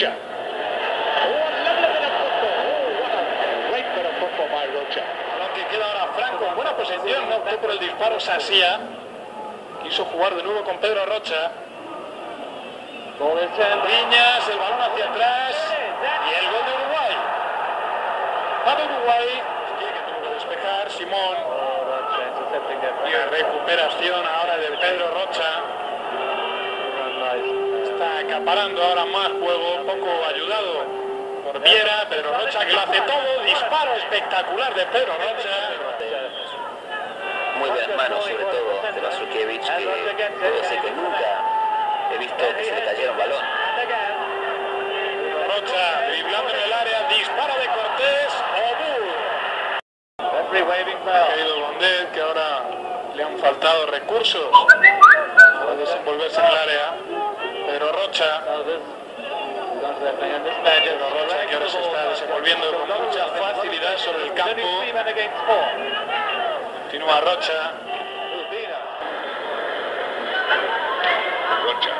Rocha. What a lovely bit of football. Oh, what a great bit of football by Rocha. Balón que queda ahora Franco en buena posición. No optó por el disparo Sasía. Quiso jugar de nuevo con Pedro Rocha. Con el Chandriñas, el balón hacia atrás. Y el gol de Uruguay. Para Uruguay. Tiene que tuvo que despejar Simón. Y la recuperación ahora de Pedro Rocha. Está acaparando ahora más juego, poco ayudado por Viera. Pedro Rocha que lo hace todo, disparo espectacular de Pedro Rocha. Muy buenas manos, sobre todo de Mazurkiewicz, que puede ser que nunca he visto que se le cayera un balón. Rocha driblando en el área, disparo de Cortés, Obur. Ha caído el Blondet, que ahora le han faltado recursos para desenvolverse en el área. Pedro Rocha, que ahora se está desenvolviendo con mucha facilidad sobre el campo. Continúa Rocha. Rocha.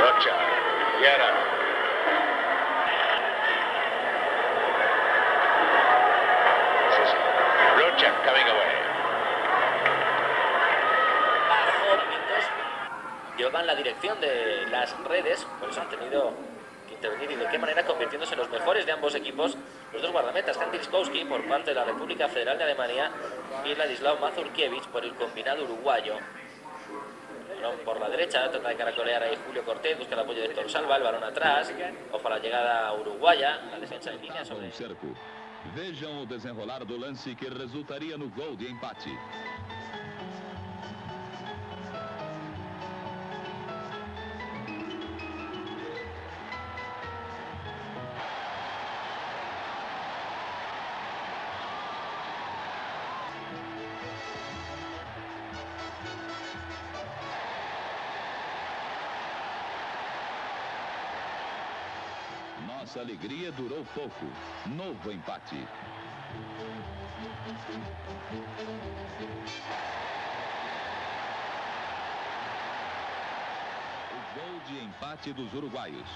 Rocha. Y ahora. Llevaban la dirección de las redes, por eso han tenido que intervenir y de qué manera, convirtiéndose en los mejores de ambos equipos los dos guardametas, Kandiliskovski por parte de la República Federal de Alemania y Ladislao Mazurkiewicz por el combinado uruguayo. Balón por la derecha, trata de caracolear ahí Julio Cortés, busca el apoyo de Héctor Salva, el balón atrás, ojo a la llegada uruguaya, la defensa en línea sobre... Vejam o desenrolar do lance que resultaria no gol de empate. Nossa alegria durou pouco. Novo empate. O gol de empate dos uruguaios.